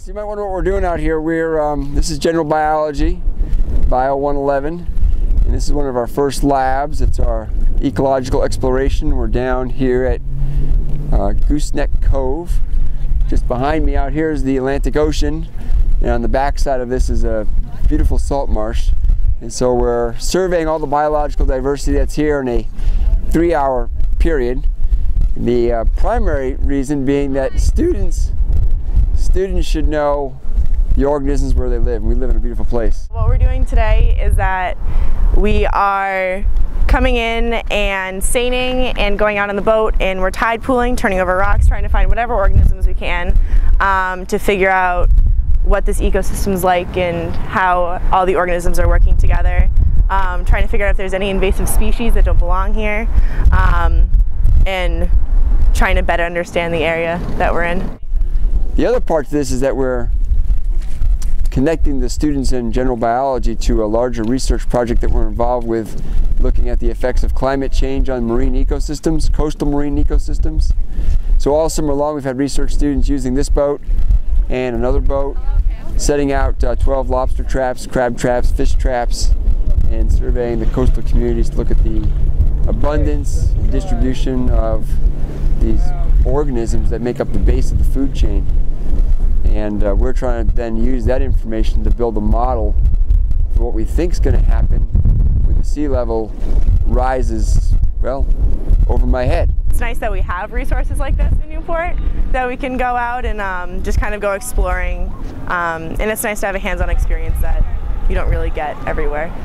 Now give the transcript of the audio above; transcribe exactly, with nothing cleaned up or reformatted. So you might wonder what we're doing out here. We're um, this is general biology, Bio one eleven, and this is one of our first labs. It's our ecological exploration. We're down here at uh, Gooseneck Cove. Just behind me out here is the Atlantic Ocean, and on the back side of this is a beautiful salt marsh. And so we're surveying all the biological diversity that's here in a three-hour period. The uh, primary reason being that students Students should know the organisms where they live. We live in a beautiful place. What we're doing today is that we are coming in and seining and going out on the boat, and we're tide pooling, turning over rocks, trying to find whatever organisms we can um, to figure out what this ecosystem's like and how all the organisms are working together. Um, trying to figure out if there's any invasive species that don't belong here, um, and trying to better understand the area that we're in. The other part to this is that we're connecting the students in general biology to a larger research project that we're involved with, looking at the effects of climate change on marine ecosystems, coastal marine ecosystems. So all summer long we've had research students using this boat and another boat, setting out uh, twelve lobster traps, crab traps, fish traps, and surveying the coastal communities to look at the abundance and distribution of these organisms that make up the base of the food chain. And uh, we're trying to then use that information to build a model for what we think is going to happen when the sea level rises, well, over my head. It's nice that we have resources like this in Newport, that we can go out and um, just kind of go exploring. Um, and it's nice to have a hands-on experience that you don't really get everywhere.